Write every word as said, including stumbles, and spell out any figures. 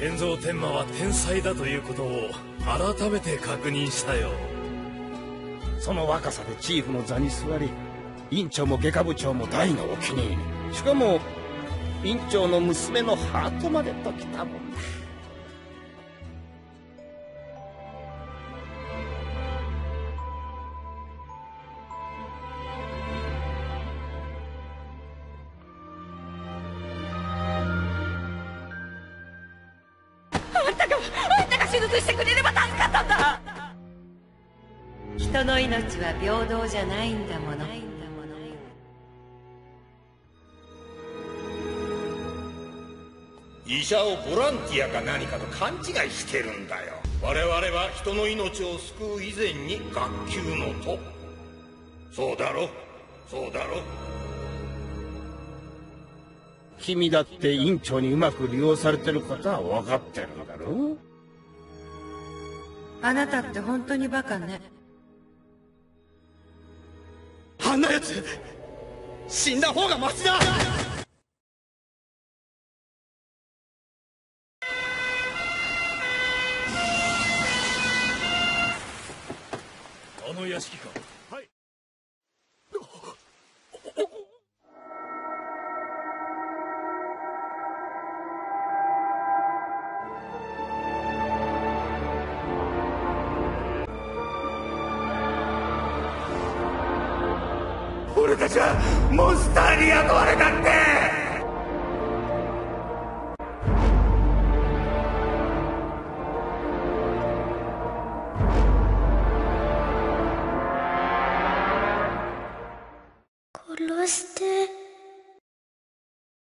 天蔵天魔は天才だということを改めて確認したよ。その若さでチーフの座に座り、院長も外科部長も大のお気に入り。しかも院長の娘のハートまでときたもんだ。人の命は平等じゃないんだもの。医者をボランティアか何かと勘違いしてるんだよ。我々は人の命を救う以前に学級の徒。そうだろそうだろ。君だって院長にうまく利用されてることは分かってるんだろ。あなたって本当にバカね。あんなやつ死んだ方がマシだ。あの屋敷か。はい。俺たちはモンスターに雇われたって。殺して。